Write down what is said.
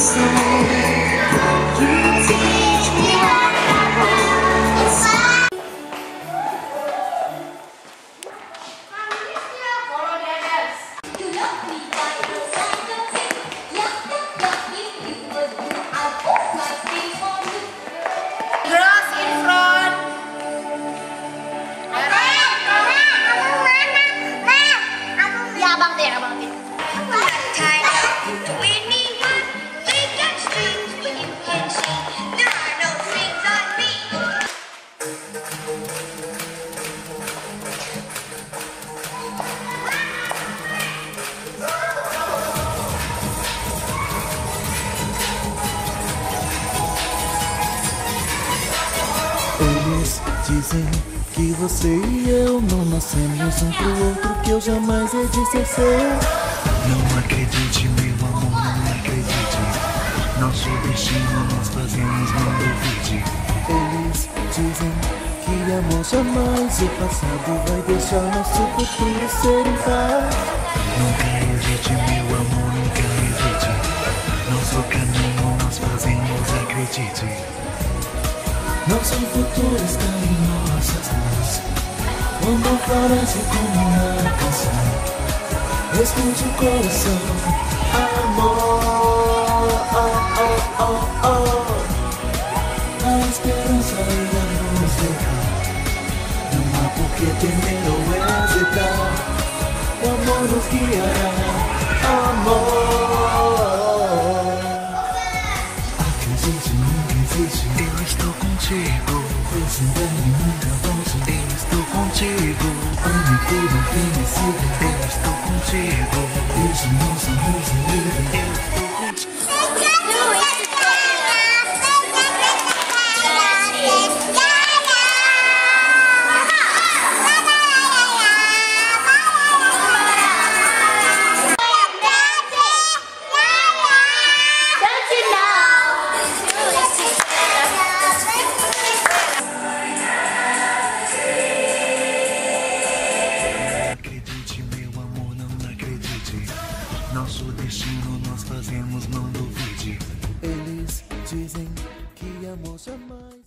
Eles dizem que você e eu não nascemos um pro outro, que eu jamais hei de ser seu. Não acredite, meu amor, não acredite. Nosso destino nós fazemos, não duvide. Eles dizem que amor jamais o passado vai deixar nosso futuro ser impar. Nunca hesite, meu amor, nunca hesite. Nosso caminho nós fazemos, acredite. Nosso futuro está em nossas mãos. Quando parece como uma canção, escute o coração. Amor, oh, oh, oh. A esperança e a luz virá. Não há por que temer ou hesitar. O amor nos guiará. Amor, acredite, nunca existe. Eu estou com esse engano nunca volta. Eu estou contigo. Ame tudo invencível. Eu estou contigo. Hoje não somos livres. Eu estou contigo. Nosso destino nós fazemos, não duvide. Eles dizem que amor jamais